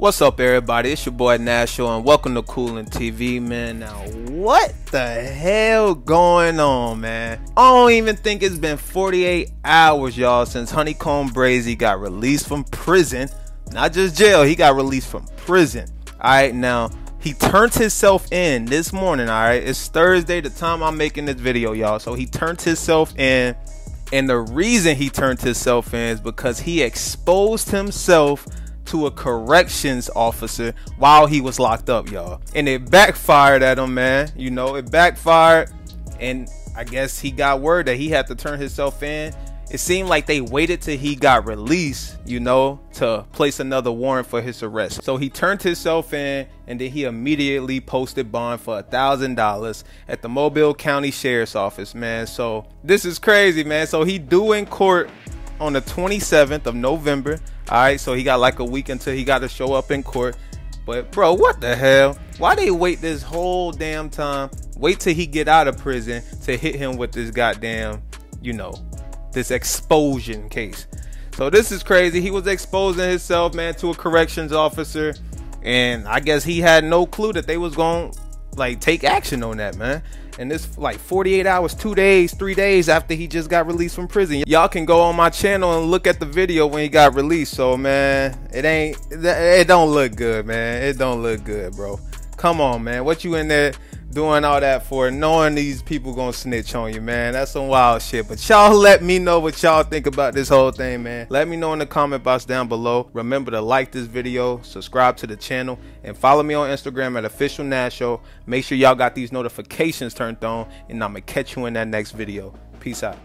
What's up, everybody? It's your boy Nashville, and welcome to Coolin' TV, man. Now, what the hell going on, man? I don't even think it's been 48 hours, y'all, since HoneyKomb Brazy got released from prison. Not just jail, he got released from prison. All right, now, he turned himself in this morning, all right? It's Thursday, the time I'm making this video, y'all. So he turned himself in, and the reason he turned himself in is because he exposed himself to a corrections officer while he was locked up, y'all, and it backfired at him, man. You know, it backfired, and I guess he got word that he had to turn himself in. It seemed like they waited till he got released, you know, to place another warrant for his arrest. So he turned himself in, and then he immediately posted bond for $1,000 at the Mobile County Sheriff's Office, man. So this is crazy, man. So he due in court on the 27th of November. All right, so he got like a week until he got to show up in court. But bro, what the hell? Why they wait this whole damn time? Wait till he get out of prison to hit him with this goddamn, you know, this expulsion case. So this is crazy. He was exposing himself, man, to a corrections officer, and I guess he had no clue that they was gonna like take action on that, man. And this like 48 hours, 2 days, 3 days after he just got released from prison. Y'all can go on my channel and look at the video when he got released. So man, it don't look good, man. It don't look good, bro. Come on, man. What you in there doing all that for, knowing these people gonna snitch on you, man? That's some wild shit. But y'all let me know what y'all think about this whole thing, man. Let me know in the comment box down below. Remember to like this video, subscribe to the channel, and follow me on Instagram at officialnasho. Make sure y'all got these notifications turned on, and I'ma catch you in that next video. Peace out.